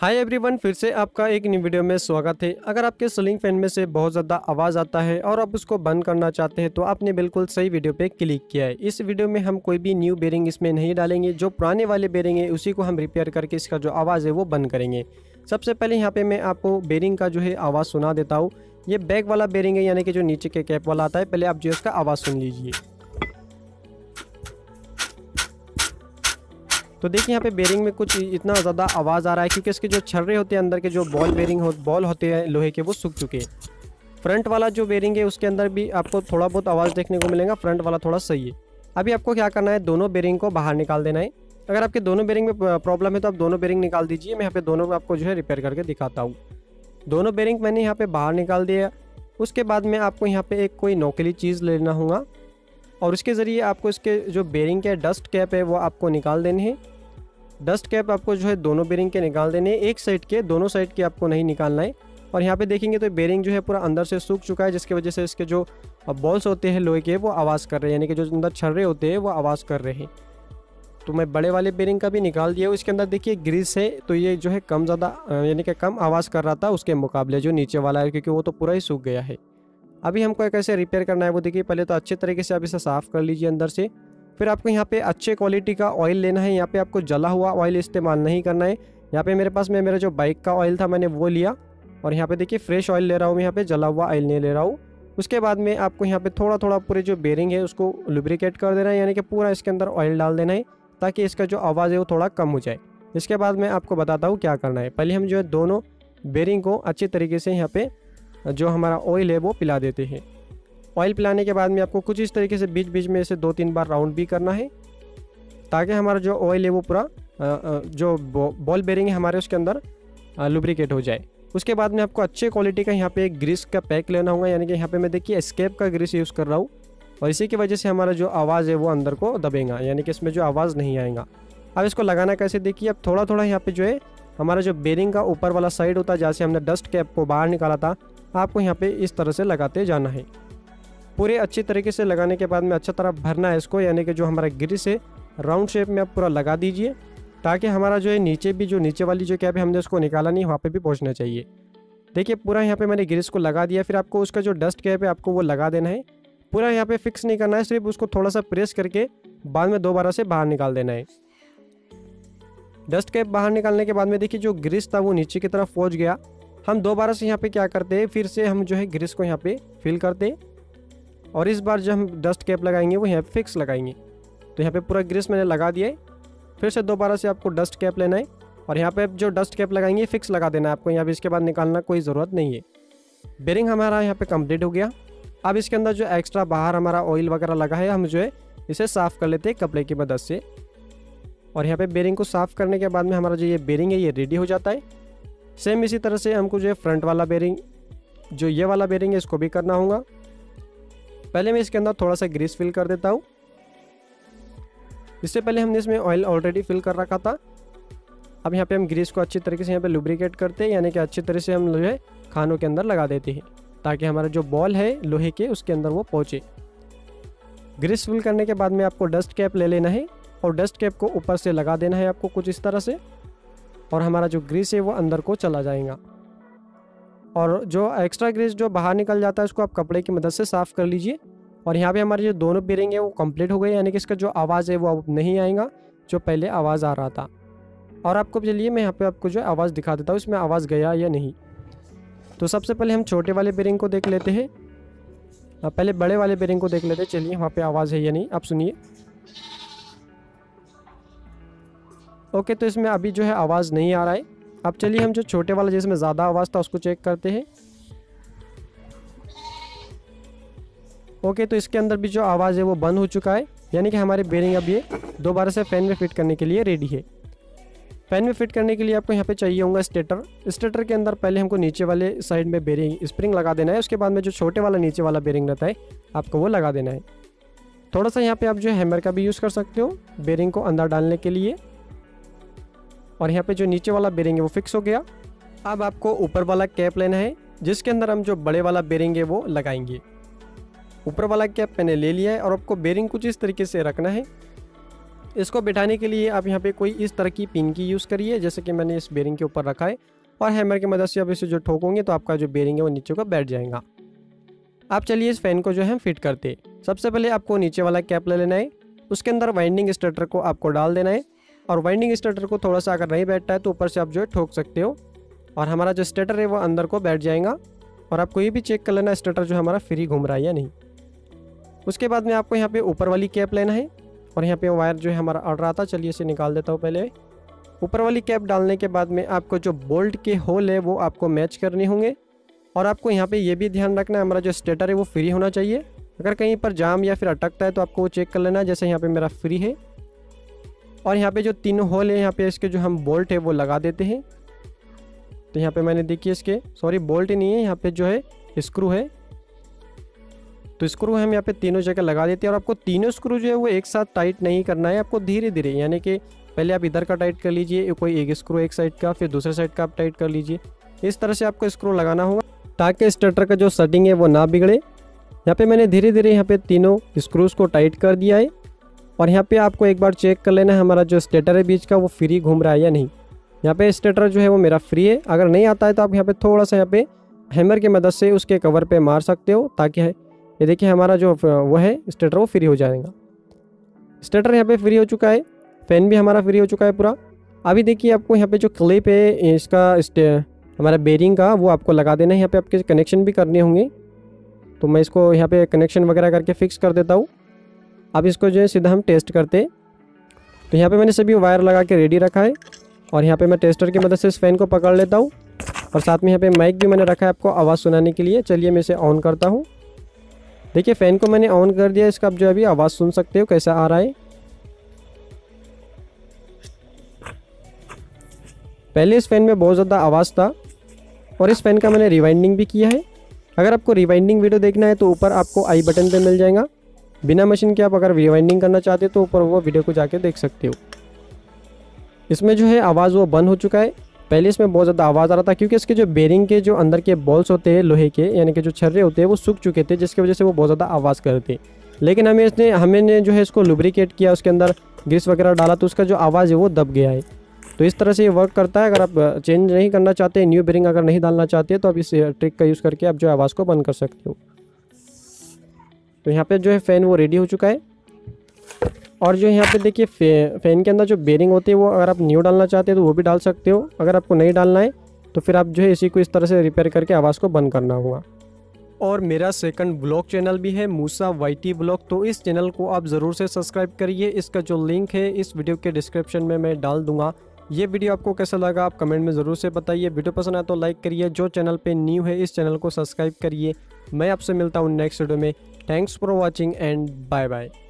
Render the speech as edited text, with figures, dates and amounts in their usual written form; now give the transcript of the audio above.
Hi everyone, फिर से आपका एक नई वीडियो में स्वागत है। अगर आपके सीलिंग फैन में से बहुत ज़्यादा आवाज़ आता है और आप उसको बंद करना चाहते हैं तो आपने बिल्कुल सही वीडियो पे क्लिक किया है। इस वीडियो में हम कोई भी न्यू बेरिंग इसमें नहीं डालेंगे, जो पुराने वाले बेरिंग है उसी को हम रिपेयर करके इसका जो आवाज़ है वो बंद करेंगे। सबसे पहले यहाँ पर मैं आपको बेरिंग का जो है आवाज़ सुना देता हूँ। ये बैक वाला बेरिंग है, यानी कि जो नीचे के कैप वाला आता है। पहले आप जो इसका आवाज़ सुन लीजिए। तो देखिए यहाँ पे बेरिंग में कुछ इतना ज़्यादा आवाज़ आ रहा है क्योंकि इसके जो छर्रे होते हैं, अंदर के जो बॉल होते हैं लोहे के, वो सूख चुके हैं। फ्रंट वाला जो बेरिंग है उसके अंदर भी आपको थोड़ा बहुत आवाज़ देखने को मिलेगा। फ्रंट वाला थोड़ा सही है। अभी आपको क्या करना है, दोनों बेरिंग को बाहर निकाल देना है। अगर आपके दोनों बेरिंग में प्रॉब्लम है तो आप दोनों बेरिंग निकाल दीजिए। मैं यहाँ पर दोनों आपको जो है रिपेयर करके दिखाता हूँ। दोनों बेरिंग मैंने यहाँ पर बाहर निकाल दिया। उसके बाद में आपको यहाँ पर एक कोई नोकीली चीज़ लेना होगा और उसके ज़रिए आपको इसके जो बेरिंग के डस्ट कैप है वो आपको निकाल देने हैं। डस्ट कैप आपको जो है दोनों बेरिंग के निकाल देने हैं, एक साइड के, दोनों साइड के आपको नहीं निकालना है। और यहाँ पे देखेंगे तो बेरिंग जो है पूरा अंदर से सूख चुका है, जिसकी वजह से इसके जो बॉल्स होते हैं लोहे के वो आवाज़ कर रहे हैं, यानी कि जो अंदर छर्रे होते हैं वो आवाज़ कर रहे हैं। तो मैं बड़े वाले बेरिंग का भी निकाल दिया हूँ। इसके अंदर देखिए ग्रीस है, तो ये जो है कम ज़्यादा यानी कि कम आवाज़ कर रहा था उसके मुकाबले जो नीचे वाला है, क्योंकि वो तो पूरा ही सूख गया है। अभी हमको कैसे रिपेयर करना है वो देखिए। पहले तो अच्छे तरीके से आप इसे साफ़ कर लीजिए अंदर से। फिर आपको यहाँ पे अच्छे क्वालिटी का ऑयल लेना है। यहाँ पे आपको जला हुआ ऑयल इस्तेमाल नहीं करना है। यहाँ पे मेरे पास मेरा जो बाइक का ऑयल था मैंने वो लिया और यहाँ पे देखिए फ्रेश ऑयल ले रहा हूँ, यहाँ पे जला हुआ ऑयल नहीं ले रहा हूँ। उसके बाद में आपको यहाँ पे थोड़ा थोड़ा पूरे जो बेरिंग है उसको लुब्रिकेट कर देना है, यानी कि पूरा इसके अंदर ऑयल डाल देना है ताकि इसका जो आवाज़ है वो थोड़ा कम हो जाए। इसके बाद मैं आपको बताता हूँ क्या करना है। पहले हम जो है दोनों बेरिंग को अच्छे तरीके से यहाँ पे जो हमारा ऑयल है वो पिला देते हैं। ऑयल पिलाने के बाद में आपको कुछ इस तरीके से बीच बीच में इसे 2-3 बार राउंड भी करना है ताकि हमारा जो ऑयल है वो पूरा जो बॉल बेरिंग है हमारे उसके अंदर लुब्रिकेट हो जाए। उसके बाद में आपको अच्छे क्वालिटी का यहाँ पे एक ग्रीस का पैक लेना होगा, यानी कि यहाँ पे मैं देखिए एस्केप का ग्रीस यूज़ कर रहा हूँ और इसी की वजह से हमारा जो आवाज़ है वो अंदर को दबेगा, यानी कि इसमें जो आवाज़ नहीं आएगा। अब इसको लगाना कैसे देखिए। अब थोड़ा थोड़ा यहाँ पर जो है हमारा जो बेरिंग का ऊपर वाला साइड होता है, जहाँ से हमने डस्ट कैप को बाहर निकाला था, आपको यहाँ पे इस तरह से लगाते जाना है। पूरे अच्छे तरीके से लगाने के बाद में अच्छा तरह भरना है इसको, यानी कि जो हमारा ग्रीस है राउंड शेप में आप पूरा लगा दीजिए ताकि हमारा जो है नीचे भी जो नीचे वाली जो कैप है हमने उसको निकाला नहीं, वहाँ पे भी पहुँचना चाहिए। देखिए पूरा यहाँ पे मैंने ग्रीस को लगा दिया। फिर आपको उसका जो डस्ट कैप है आपको वो लगा देना है। पूरा यहाँ पे फिक्स नहीं करना है, सिर्फ उसको थोड़ा सा प्रेस करके बाद में दोबारा से बाहर निकाल देना है। डस्ट कैप बाहर निकालने के बाद में देखिए जो ग्रीस था वो नीचे की तरफ पहुँच गया। हम दोबारा से यहाँ पे क्या करते हैं, फिर से हम जो है ग्रीस को यहाँ पे फिल करते हैं और इस बार जो हम डस्ट कैप लगाएंगे वो यहाँ पे फिक्स लगाएंगे। तो यहाँ पे पूरा ग्रीस मैंने लगा दिया है। फिर से दोबारा से आपको डस्ट कैप लेना है और यहाँ पे जो डस्ट कैप लगाएंगे फिक्स लगा देना है आपको, यहाँ पे इसके बाद निकालना कोई ज़रूरत नहीं है। बेरिंग हमारा यहाँ पर कम्प्लीट हो गया। अब इसके अंदर जो एक्स्ट्रा बाहर हमारा ऑयल वगैरह लगा है हम जो है इसे साफ़ कर लेते हैं कपड़े की मदद से। और यहाँ पर बेरिंग को साफ़ करने के बाद में हमारा जो ये बेरिंग है ये रेडी हो जाता है। सेम इसी तरह से हमको जो है फ्रंट वाला बेरिंग, जो ये वाला बेरिंग है, इसको भी करना होगा। पहले मैं इसके अंदर थोड़ा सा ग्रीस फिल कर देता हूँ। इससे पहले हमने इसमें ऑयल ऑलरेडी फिल कर रखा था। अब यहाँ पे हम ग्रीस को अच्छी तरीके से यहाँ पे लुब्रिकेट करते हैं, यानी कि अच्छी तरह से हम जो है खानों के अंदर लगा देते हैं ताकि हमारा जो बॉल है लोहे के उसके अंदर वो पहुँचे। ग्रीस फिल करने के बाद में आपको डस्ट कैप ले लेना है और डस्ट कैप को ऊपर से लगा देना है आपको कुछ इस तरह से, और हमारा जो ग्रीस है वो अंदर को चला जाएगा। और जो एक्स्ट्रा ग्रीस जो बाहर निकल जाता है उसको आप कपड़े की मदद से साफ़ कर लीजिए। और यहाँ पे हमारे जो दोनों बेरिंग है वो कंप्लीट हो गए, यानी कि इसका जो आवाज़ है वो अब नहीं आएगा जो पहले आवाज़ आ रहा था। और आपको चलिए मैं यहाँ पे आपको जो आवाज़ दिखा देता हूँ इसमें आवाज़ गया या नहीं। तो सबसे पहले हम छोटे वाले बेरिंग को देख लेते हैं, पहले बड़े वाले बेरिंग को देख लेते हैं। चलिए वहाँ पर आवाज़ है या नहीं आप सुनिए। ओके, तो इसमें अभी जो है आवाज़ नहीं आ रहा है। अब चलिए हम जो छोटे वाला जिसमें ज़्यादा आवाज़ था उसको चेक करते हैं। ओके, तो इसके अंदर भी जो आवाज़ है वो बंद हो चुका है, यानी कि हमारे बेरिंग अब ये दोबारा से फ़ैन में फिट करने के लिए रेडी है। फ़ैन में फिट करने के लिए आपको यहाँ पे चाहिए होगा स्टेटर। स्टेटर के अंदर पहले हमको नीचे वाले साइड में बेरिंग स्प्रिंग लगा देना है, उसके बाद में जो छोटे वाला नीचे वाला बेरिंग रहता है आपको वो लगा देना है। थोड़ा सा यहाँ पर आप जो है हैमर का भी यूज़ कर सकते हो बेरिंग को अंदर डालने के लिए। और यहाँ पे जो नीचे वाला बेरिंग है वो फिक्स हो गया। अब आपको ऊपर वाला कैप लेना है जिसके अंदर हम जो बड़े वाला बेरिंग है वो लगाएंगे। ऊपर वाला कैप मैंने ले लिया है और आपको बेरिंग कुछ इस तरीके से रखना है। इसको बैठाने के लिए आप यहाँ पे कोई इस तरह की पिन की यूज़ करिए, जैसे कि मैंने इस बेरिंग के ऊपर रखा है, और हैमर की मदद से आप इसे जो ठोकोगे तो आपका जो बेरिंग है वो नीचे को बैठ जाएगा। आप चलिए इस फैन को जो है फिट करते। सबसे पहले आपको नीचे वाला कैप ले लेना है, उसके अंदर वाइंडिंग स्टार्टर को आपको डाल देना है, और वाइंडिंग स्टार्टर को थोड़ा सा अगर नहीं बैठता है तो ऊपर से आप जो है ठोक सकते हो और हमारा जो स्टार्टर है वो अंदर को बैठ जाएगा। और आपको ये भी चेक कर लेना स्टार्टर जो हमारा फ्री घूम रहा है या नहीं। उसके बाद में आपको यहाँ पे ऊपर वाली कैप लेना है और यहाँ पे वायर जो है हमारा अड़ रहा था, चलिए इसे निकाल देता हूँ। पहले ऊपर वाली कैप डालने के बाद में आपको जो बोल्ट के होल है वो आपको मैच करने होंगे, और आपको यहाँ पे ये भी ध्यान रखना है हमारा जो स्टार्टर है वो फ्री होना चाहिए। अगर कहीं पर जाम या फिर अटकता है तो आपको वो चेक कर लेना, जैसे यहाँ पर मेरा फ्री है। और यहाँ पर जो तीन होल है यहाँ पर इसके जो हम बोल्ट है वो लगा देते हैं। तो यहाँ पे मैंने देखिए इसके बोल्ट नहीं है, यहाँ पे जो है स्क्रू है, तो स्क्रू हम यहाँ पे तीनों जगह लगा देते हैं। और आपको तीनों स्क्रू जो है वो एक साथ टाइट नहीं करना है, आपको धीरे धीरे, यानी कि पहले आप इधर का टाइट कर लीजिए, कोई एक स्क्रू एक साइड का, फिर दूसरे साइड का आप टाइट कर लीजिए। इस तरह से आपको स्क्रू लगाना होगा ताकि स्टार्टर का जो सेटिंग है वो ना बिगड़े। यहाँ पर मैंने धीरे धीरे यहाँ पर तीनों स्क्रूज़ को टाइट कर दिया है, और यहाँ पर आपको एक बार चेक कर लेना है हमारा जो स्टार्टर है बीच का वो फ्री घूम रहा है या नहीं। यहाँ पे स्टार्टर जो है वो मेरा फ्री है, अगर नहीं आता है तो आप यहाँ पे थोड़ा सा यहाँ पे हैमर की मदद से उसके कवर पे मार सकते हो, ताकि ये देखिए हमारा जो वो है स्टार्टर वो फ्री हो जाएगा। स्टार्टर यहाँ पे फ्री हो चुका है, फैन भी हमारा फ्री हो चुका है पूरा। अभी देखिए आपको यहाँ पे जो क्लिप है इसका हमारा बेरिंग का वो आपको लगा देना है। यहाँ पर आपके कनेक्शन भी करने होंगे, तो मैं इसको यहाँ पर कनेक्शन वगैरह करके फिक्स कर देता हूँ। अब इसको जो है सीधा हम टेस्ट करते। तो यहाँ पर मैंने सभी वायर लगा के रेडी रखा है, और यहाँ पे मैं टेस्टर की मदद से इस फैन को पकड़ लेता हूँ, और साथ में यहाँ पे माइक भी मैंने रखा है आपको आवाज़ सुनाने के लिए। चलिए मैं इसे ऑन करता हूँ। देखिए फ़ैन को मैंने ऑन कर दिया, इसका आप जो अभी आवाज़ सुन सकते हो कैसा आ रहा है। पहले इस फैन में बहुत ज़्यादा आवाज़ था, और इस फैन का मैंने रिवाइंडिंग भी किया है। अगर आपको रिवाइंडिंग वीडियो देखना है तो ऊपर आपको आई बटन पर मिल जाएगा। बिना मशीन के आप अगर रिवाइंडिंग करना चाहते हो तो ऊपर वो वीडियो को जाके देख सकते हो। इसमें जो है आवाज़ वो बंद हो चुका है। पहले इसमें बहुत ज़्यादा आवाज़ आ रहा था, क्योंकि इसके जो बेरिंग के जो अंदर के बॉल्स होते हैं लोहे के, यानी कि जो छर्रे होते हैं वो सूख चुके थे, जिसकी वजह से वो बहुत ज़्यादा आवाज़ करते। लेकिन हमने जो है इसको लुब्रिकेट किया, उसके अंदर ग्रीस वगैरह डाला, तो उसका जो आवाज़ है वो दब गया है। तो इस तरह से ये वर्क करता है। अगर आप चेंज नहीं करना चाहते, न्यू बेरिंग अगर नहीं डालना चाहते, तो आप इस ट्रिक का यूज़ करके आप जो आवाज़ को बंद कर सकते हो। तो यहाँ पर जो है फ़ैन वो रेडी हो चुका है। और जो यहाँ पे देखिए फैन के अंदर जो बेरिंग होती है वो अगर आप न्यू डालना चाहते हो तो वो भी डाल सकते हो। अगर आपको नहीं डालना है तो फिर आप जो है इसी को इस तरह से रिपेयर करके आवाज़ को बंद करना होगा। और मेरा सेकंड ब्लॉग चैनल भी है मूसा वाईटी ब्लॉग, तो इस चैनल को आप ज़रूर से सब्सक्राइब करिए। इसका जो लिंक है इस वीडियो के डिस्क्रिप्शन में मैं डाल दूँगा। ये वीडियो आपको कैसा लगा आप कमेंट में ज़रूर से बताइए। वीडियो पसंद आए तो लाइक करिए। जो चैनल पर न्यू है इस चैनल को सब्सक्राइब करिए। मैं आपसे मिलता हूँ नेक्स्ट वीडियो में। Thanks for watching and bye bye.